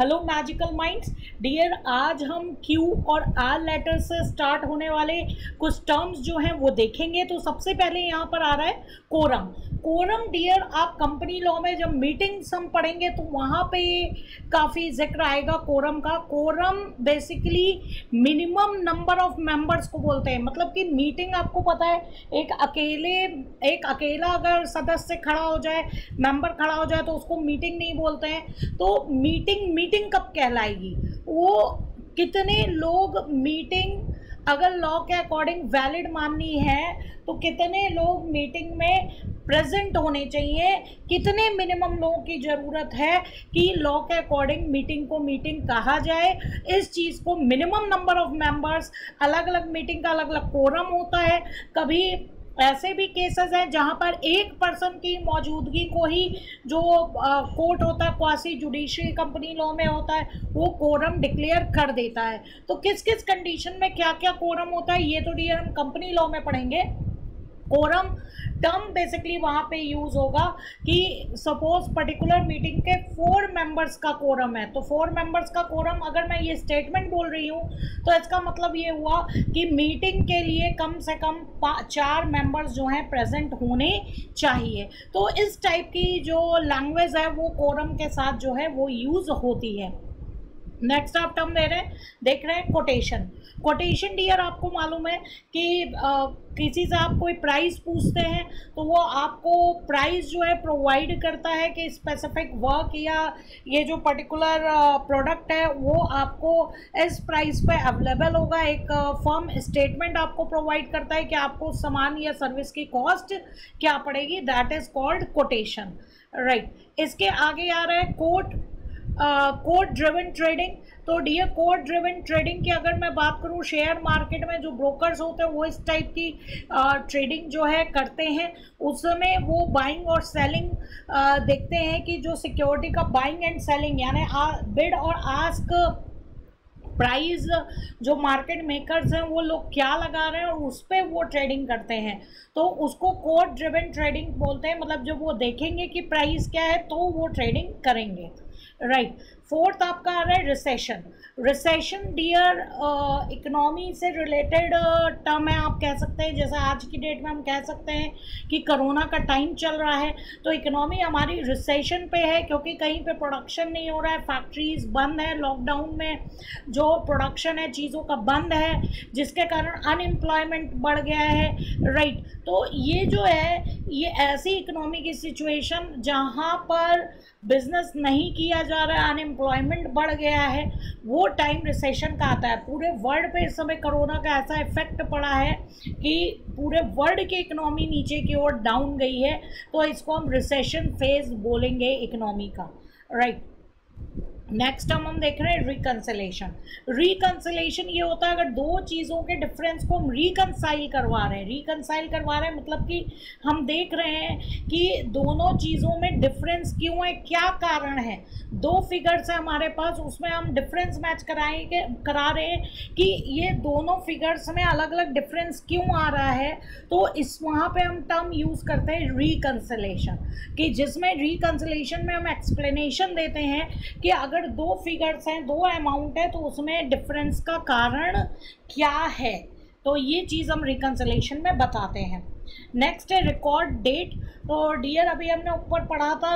Hello magical minds dear, आज हम Q और आर लेटर से स्टार्ट होने वाले कुछ टर्म्स जो हैं वो देखेंगे। तो सबसे पहले यहाँ पर आ रहा है कोरम। कोरम डियर, आप कंपनी लॉ में जब मीटिंग्स हम पढ़ेंगे तो वहाँ पे काफ़ी जिक्र आएगा कोरम का। Quorum basically minimum number of members को बोलते हैं, मतलब कि मीटिंग आपको पता है एक अकेला अगर सदस्य खड़ा हो जाए, मेंबर खड़ा हो जाए तो उसको मीटिंग नहीं बोलते हैं। तो मीटिंग कब कहलाएगी? वो कितने लोग मीटिंग, अगर लॉ के अकॉर्डिंग वैलिड माननी है तो कितने लोग मीटिंग में प्रेजेंट होने चाहिए, कितने मिनिमम लोगों की ज़रूरत है कि लॉ के अकॉर्डिंग मीटिंग को मीटिंग कहा जाए। इस चीज़ को मिनिमम नंबर ऑफ मेंबर्स, अलग अलग मीटिंग का अलग अलग कोरम होता है। कभी ऐसे भी केसेस हैं जहाँ पर एक पर्सन की मौजूदगी को ही जो कोर्ट होता है, क्वासी जुडिशरी कंपनी लॉ में होता है, वो कोरम डिक्लेयर कर देता है। तो किस किस कंडीशन में क्या क्या कोरम होता है ये तो डियर हम कंपनी लॉ में पढ़ेंगे। कोरम टर्म बेसिकली वहाँ पे यूज़ होगा कि सपोज पर्टिकुलर मीटिंग के 4 मेंबर्स का कोरम है, तो 4 मेंबर्स का कोरम, अगर मैं ये स्टेटमेंट बोल रही हूँ तो इसका मतलब ये हुआ कि मीटिंग के लिए कम से कम 4 मेंबर्स जो हैं प्रेजेंट होने चाहिए। तो इस टाइप की जो लैंग्वेज है वो कोरम के साथ जो है वो यूज़ होती है। नेक्स्ट आप टर्म देख रहे हैं कोटेशन। कोटेशन डियर, आपको मालूम है कि किसी से आप कोई प्राइस पूछते हैं तो वो आपको प्राइस जो है प्रोवाइड करता है कि स्पेसिफिक वर्क या ये जो पर्टिकुलर प्रोडक्ट है वो आपको इस प्राइस पे अवेलेबल होगा। एक फर्म स्टेटमेंट आपको प्रोवाइड करता है कि आपको सामान या सर्विस की कॉस्ट क्या पड़ेगी, that is called quotation, right. इसके आगे आ रहा है कोड ड्रिवन ट्रेडिंग। तो डियर कोड ड्रिवन ट्रेडिंग की अगर मैं बात करूं, शेयर मार्केट में जो ब्रोकर्स होते हैं वो इस टाइप की ट्रेडिंग जो है करते हैं। उस समय वो बाइंग और सेलिंग देखते हैं कि जो सिक्योरिटी का बाइंग एंड सेलिंग यानी बिड और आस्क प्राइस जो मार्केट मेकर्स हैं वो लोग क्या लगा रहे हैं और उस पर वो ट्रेडिंग करते हैं, तो उसको कोड ड्रिवन ट्रेडिंग बोलते हैं। मतलब जब वो देखेंगे कि प्राइस क्या है तो वो ट्रेडिंग करेंगे, राइट। फोर्थ आपका आ रहा है रिसेशन। रिसेशन डियर इकोनॉमी से रिलेटेड टर्म है, आप कह सकते हैं। जैसे आज की डेट में हम कह सकते हैं कि कोरोना का टाइम चल रहा है तो इकोनॉमी हमारी रिसेशन पे है, क्योंकि कहीं पे प्रोडक्शन नहीं हो रहा है, फैक्ट्रीज़ बंद है, लॉकडाउन में जो प्रोडक्शन है चीज़ों का बंद है, जिसके कारण अनएम्प्लॉयमेंट बढ़ गया है, राइट। तो ये जो है ये ऐसी इकोनॉमी की सिचुएशन जहाँ पर बिजनेस नहीं किया जा रहा है, अनएम्प्लॉयमेंट बढ़ गया है, वो टाइम रिसेशन का आता है। पूरे वर्ल्ड पे इस समय कोरोना का ऐसा इफेक्ट पड़ा है कि पूरे वर्ल्ड की इकोनॉमी नीचे की ओर डाउन गई है, तो इसको हम रिसेशन फेज बोलेंगे इकोनॉमी का, राइट। नेक्स्ट हम देख रहे हैं रिकंसिलेशन। रिकंसिलेशन ये होता है अगर दो चीज़ों के डिफरेंस को हम रिकंसाइल करवा रहे हैं, मतलब कि हम देख रहे हैं कि दोनों चीज़ों में डिफरेंस क्यों है, क्या कारण है। दो फिगर्स हैं हमारे पास, उसमें हम डिफरेंस मैच करा रहे हैं कि ये दोनों फिगर्स में अलग अलग डिफरेंस क्यों आ रहा है, तो इस वहाँ पर हम टर्म यूज़ करते हैं रिकंसिलेशन, कि जिसमें रिकंसिलेशन में हम एक्सप्लेनेशन देते हैं कि अगर दो फिगर्स हैं, दो अमाउंट है, तो उसमें डिफरेंस का कारण क्या है। तो ये चीज़ हम रिकंसिलेशन में बताते हैं। नेक्स्ट है रिकॉर्ड डेट। तो डियर अभी हमने ऊपर पढ़ा था,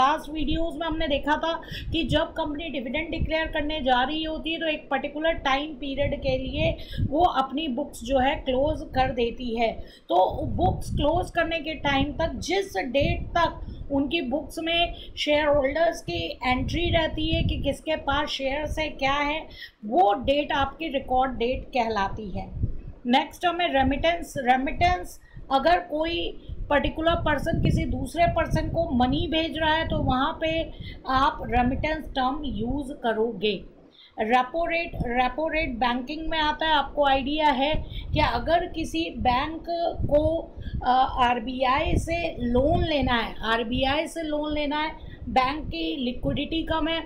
लास्ट वीडियोस में हमने देखा था कि जब कंपनी डिविडेंड डिक्लेयर करने जा रही होती है तो एक पर्टिकुलर टाइम पीरियड के लिए वो अपनी बुक्स जो है क्लोज कर देती है। तो बुक्स क्लोज करने के टाइम तक, जिस डेट तक उनकी बुक्स में शेयर होल्डर्स की एंट्री रहती है कि किसके पास शेयर्स है क्या है, वो डेट आपकी रिकॉर्ड डेट कहलाती है। नेक्स्ट हमें रेमिटेंस। रेमिटेंस अगर कोई पर्टिकुलर पर्सन किसी दूसरे पर्सन को मनी भेज रहा है तो वहाँ पे आप रेमिटेंस टर्म यूज़ करोगे। रेपो रेट बैंकिंग में आता है। आपको आइडिया है कि अगर किसी बैंक को आरबीआई से लोन लेना है बैंक की लिक्विडिटी कम है,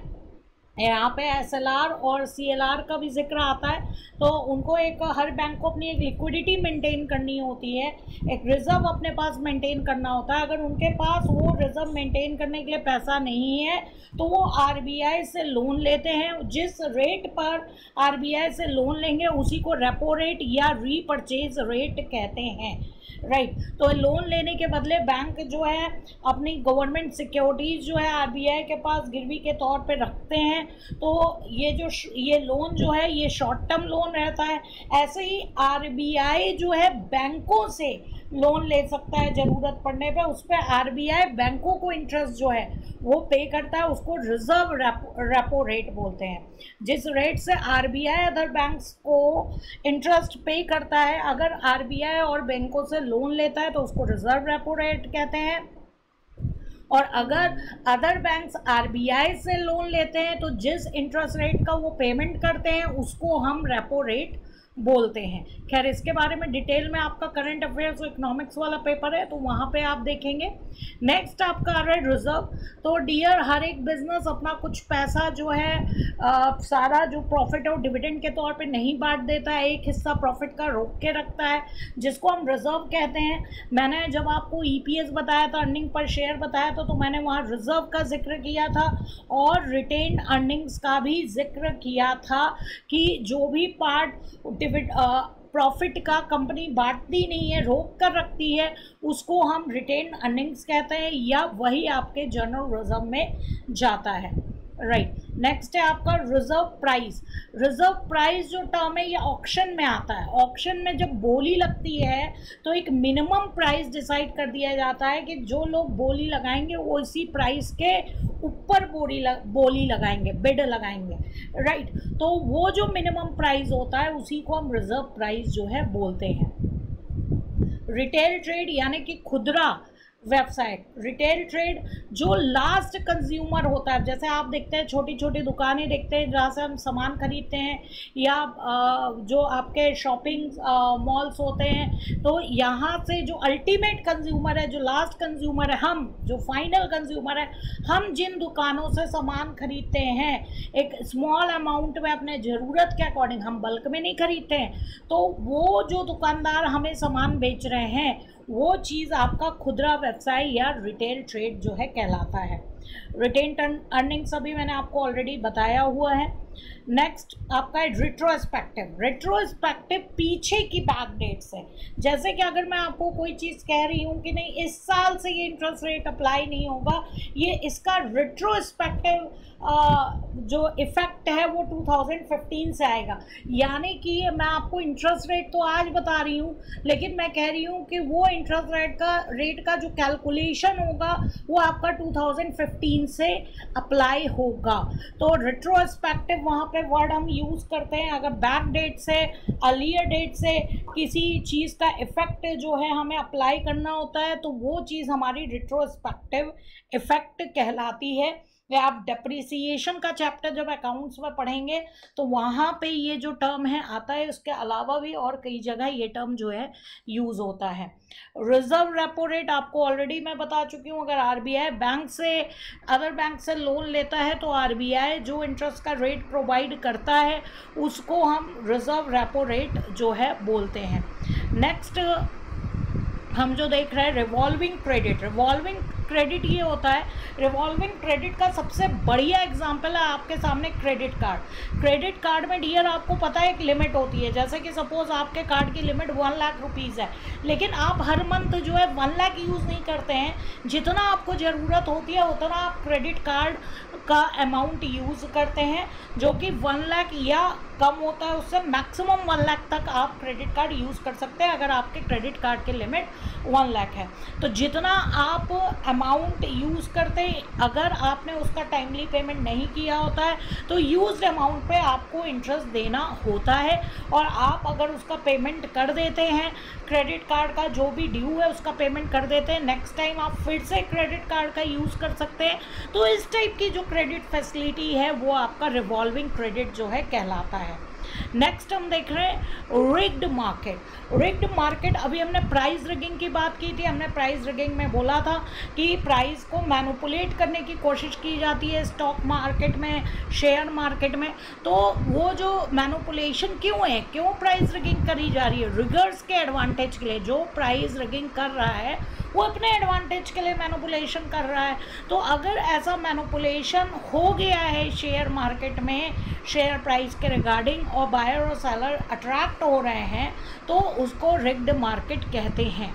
यहाँ पे एसएलआर और सीएलआर का भी जिक्र आता है, तो उनको एक हर बैंक को अपनी एक लिक्विडिटी मेंटेन करनी होती है, एक रिजर्व अपने पास मेंटेन करना होता है। अगर उनके पास वो रिजर्व मेंटेन करने के लिए पैसा नहीं है तो वो आरबीआई से लोन लेते हैं, जिस रेट पर आरबीआई से लोन लेंगे उसी को रेपो रेट या रीपरचेज रेट कहते हैं, राइट। तो लोन लेने के बदले बैंक जो है अपनी गवर्नमेंट सिक्योरिटीज जो है आरबीआई के पास गिरवी के तौर पे रखते हैं, तो ये लोन जो है ये शॉर्ट टर्म लोन रहता है। ऐसे ही आरबीआई जो है बैंकों से लोन ले सकता है ज़रूरत पड़ने पे, उस पर आरबीआई बैंकों को इंटरेस्ट जो है वो पे करता है, उसको रिजर्व रेपो रेट बोलते हैं। जिस रेट से आरबीआई अदर बैंक्स को इंटरेस्ट पे करता है, अगर आरबीआई और बैंकों से लोन लेता है तो उसको रिजर्व रेपो रेट कहते हैं, और अगर अदर बैंक्स आरबीआई से लोन लेते हैं तो जिस इंटरेस्ट रेट का वो पेमेंट करते हैं उसको हम रेपो रेट बोलते हैं। खैर, इसके बारे में डिटेल में आपका करंट अफेयर्स और इकोनॉमिक्स वाला पेपर है तो वहाँ पे आप देखेंगे। नेक्स्ट आपका आ रहा है रिजर्व। तो डियर, हर एक बिजनेस अपना कुछ पैसा जो है सारा जो प्रॉफिट और डिविडेंड के तौर पे नहीं बांट देता है, एक हिस्सा प्रॉफिट का रोक के रखता है जिसको हम रिजर्व कहते हैं। मैंने जब आपको EPS बताया था, अर्निंग पर शेयर बताया था, तो मैंने वहाँ रिजर्व का जिक्र किया था और रिटेन्ड अर्निंग्स का भी जिक्र किया था कि जो भी पार्ट प्रॉफिट का कंपनी बांटती नहीं है, रोक कर रखती है, उसको हम रिटेन अर्निंग्स कहते हैं या वही आपके जनरल रिजर्व में जाता है, राइट। नेक्स्ट है आपका रिजर्व प्राइस। रिजर्व प्राइस जो टर्म है ये ऑक्शन में आता है। ऑक्शन में जब बोली लगती है तो एक मिनिमम प्राइस डिसाइड कर दिया जाता है कि जो लोग बोली लगाएंगे वो इसी प्राइस के ऊपर बोली लगाएंगे, बिड लगाएंगे, राइट। तो वो जो मिनिमम प्राइस होता है उसी को हम रिजर्व प्राइस जो है बोलते हैं। रिटेल ट्रेड यानी कि खुदरा वेबसाइट, रिटेल ट्रेड जो लास्ट कंज्यूमर होता है, जैसे आप देखते हैं छोटी छोटी दुकानें देखते हैं जहाँ से हम सामान खरीदते हैं, या जो आपके शॉपिंग मॉल्स होते हैं, तो यहाँ से जो अल्टीमेट कंज्यूमर है, जो लास्ट कंज्यूमर है, हम जो फाइनल कंज्यूमर है, हम जिन दुकानों से सामान खरीदते हैं एक स्मॉल अमाउंट में अपने ज़रूरत के अकॉर्डिंग, हम बल्क में नहीं खरीदते हैं, तो वो जो दुकानदार हमें सामान बेच रहे हैं वो चीज़ आपका खुदरा व्यवसाय या रिटेल ट्रेड जो है कहलाता है। रिटेन अर्निंग्स अभी मैंने आपको ऑलरेडी बताया हुआ है। नेक्स्ट आपका है रिट्रोस्पेक्टिव। रिट्रोस्पेक्टिव पीछे की बैक डेट्स है, जैसे कि अगर मैं आपको कोई चीज़ कह रही हूँ कि नहीं इस साल से ये इंटरेस्ट रेट अप्लाई नहीं होगा, ये इसका रिट्रोस्पेक्टिव जो इफ़ेक्ट है वो 2015 से आएगा, यानी कि मैं आपको इंटरेस्ट रेट तो आज बता रही हूँ लेकिन मैं कह रही हूँ कि वो इंटरेस्ट रेट का जो कैलकुलेशन होगा वो आपका 2015 से अप्लाई होगा। तो रिट्रोस्पेक्टिव वहाँ पे वर्ड हम यूज़ करते हैं, अगर बैक डेट से, अर्लियर डेट से किसी चीज़ का इफ़ेक्ट जो है हमें अप्लाई करना होता है तो वो चीज़ हमारी रिट्रोस्पेक्टिव इफ़ेक्ट कहलाती है। आप डेप्रिसिएशन का चैप्टर जब अकाउंट्स में पढ़ेंगे तो वहाँ पे ये जो टर्म है आता है, उसके अलावा भी और कई जगह ये टर्म जो है यूज़ होता है। रिजर्व रेपो रेट आपको ऑलरेडी मैं बता चुकी हूँ, अगर आरबीआई बैंक से अदर बैंक से लोन लेता है तो आरबीआई जो इंटरेस्ट का रेट प्रोवाइड करता है उसको हम रिजर्व रेपो रेट जो है बोलते हैं। नेक्स्ट हम जो देख रहे हैं रिवॉल्विंग क्रेडिट। रिवॉल्विंग क्रेडिट ये होता है, रिवॉल्विंग क्रेडिट का सबसे बढ़िया एग्जांपल है आपके सामने क्रेडिट कार्ड। क्रेडिट कार्ड में डियर आपको पता है एक लिमिट होती है, जैसे कि सपोज आपके कार्ड की लिमिट 1 लाख रुपीज़ है, लेकिन आप हर मंथ जो है 1 लाख यूज़ नहीं करते हैं, जितना आपको ज़रूरत होती है उतना आप क्रेडिट कार्ड का अमाउंट यूज़ करते हैं, जो कि 1 लाख या कम होता है, उससे मैक्सिमम 1 लाख तक आप क्रेडिट कार्ड यूज़ कर सकते हैं अगर आपके क्रेडिट कार्ड की लिमिट 1 लाख है। तो जितना आप अमाउंट यूज़ करते हैं, अगर आपने उसका टाइमली पेमेंट नहीं किया होता है तो यूज्ड अमाउंट पे आपको इंटरेस्ट देना होता है, और आप अगर उसका पेमेंट कर देते हैं, क्रेडिट कार्ड का जो भी ड्यू है उसका पेमेंट कर देते हैं, नेक्स्ट टाइम आप फिर से क्रेडिट कार्ड का यूज़ कर सकते हैं। तो इस टाइप की जो क्रेडिट फैसिलिटी है वो आपका रिवॉल्विंग क्रेडिट जो है कहलाता है। नेक्स्ट हम देख रहे हैं रिग्ड मार्केट। रिग्ड मार्केट अभी हमने प्राइस रिगिंग की बात की थी। हमने प्राइस रिगिंग में बोला था कि प्राइस को मैनिपुलेट करने की कोशिश की जाती है स्टॉक मार्केट में, शेयर मार्केट में। तो वो जो मैनिपुलेशन क्यों है, क्यों प्राइस रिगिंग करी जा रही है, रिगर्स के एडवांटेज के लिए। जो प्राइस रिगिंग कर रहा है वो अपने एडवांटेज के लिए मैनिपुलेशन कर रहा है। तो अगर ऐसा मैनिपुलेशन हो गया है शेयर मार्केट में शेयर प्राइस के रिगार्डिंग और बायर और सेलर अट्रैक्ट हो रहे हैं, तो उसको रिग्ड मार्केट कहते हैं।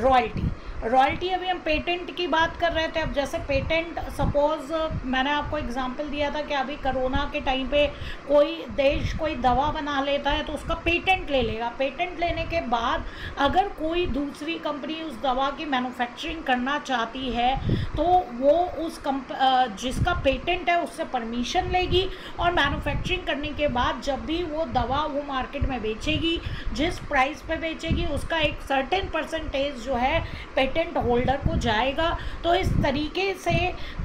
रॉयल्टी, रॉयल्टी अभी हम पेटेंट की बात कर रहे थे। अब जैसे पेटेंट, सपोज़ मैंने आपको एग्जांपल दिया था कि अभी कोरोना के टाइम पे कोई देश कोई दवा बना लेता है तो उसका पेटेंट ले लेगा। पेटेंट लेने के बाद अगर कोई दूसरी कंपनी उस दवा की मैन्युफैक्चरिंग करना चाहती है तो वो उस जिसका पेटेंट है उससे परमिशन लेगी और मैन्युफैक्चरिंग करने के बाद जब भी वो दवा वो मार्केट में बेचेगी, जिस प्राइस पर बेचेगी, उसका एक सर्टेन परसेंटेज जो है पेटेंट होल्डर को जाएगा। तो इस तरीके से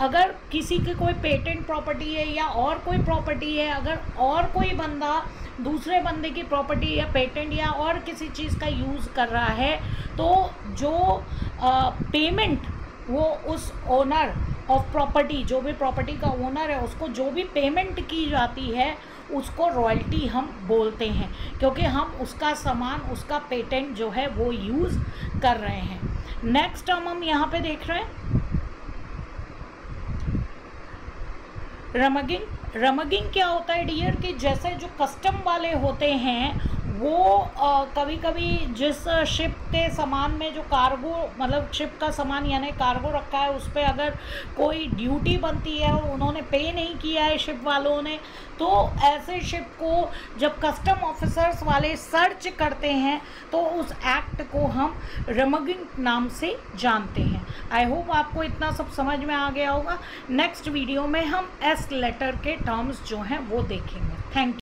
अगर किसी की कोई पेटेंट प्रॉपर्टी है या और कोई प्रॉपर्टी है, अगर और कोई बंदा दूसरे बंदे की प्रॉपर्टी या पेटेंट या और किसी चीज़ का यूज़ कर रहा है तो जो पेमेंट वो उस ओनर ऑफ प्रॉपर्टी, जो भी प्रॉपर्टी का ओनर है, उसको जो भी पेमेंट की जाती है उसको रॉयल्टी हम बोलते हैं, क्योंकि हम उसका सामान, उसका पेटेंट जो है वो यूज़ कर रहे हैं। नेक्स्ट हम यहाँ पे देख रहे हैं रमगिंग। रमगिंग क्या होता है डियर, कि जैसे जो कस्टम वाले होते हैं वो कभी कभी जिस शिप के सामान में जो कार्गो, मतलब शिप का सामान यानी कार्गो रखा है, उस पर अगर कोई ड्यूटी बनती है और उन्होंने पे नहीं किया है शिप वालों ने, तो ऐसे शिप को जब कस्टम ऑफिसर्स वाले सर्च करते हैं तो उस एक्ट को हम रमगिंग नाम से जानते हैं। आई होप आपको इतना सब समझ में आ गया होगा। नेक्स्ट वीडियो में हम एस लेटर के टर्म्स जो हैं वो देखेंगे। Thank you.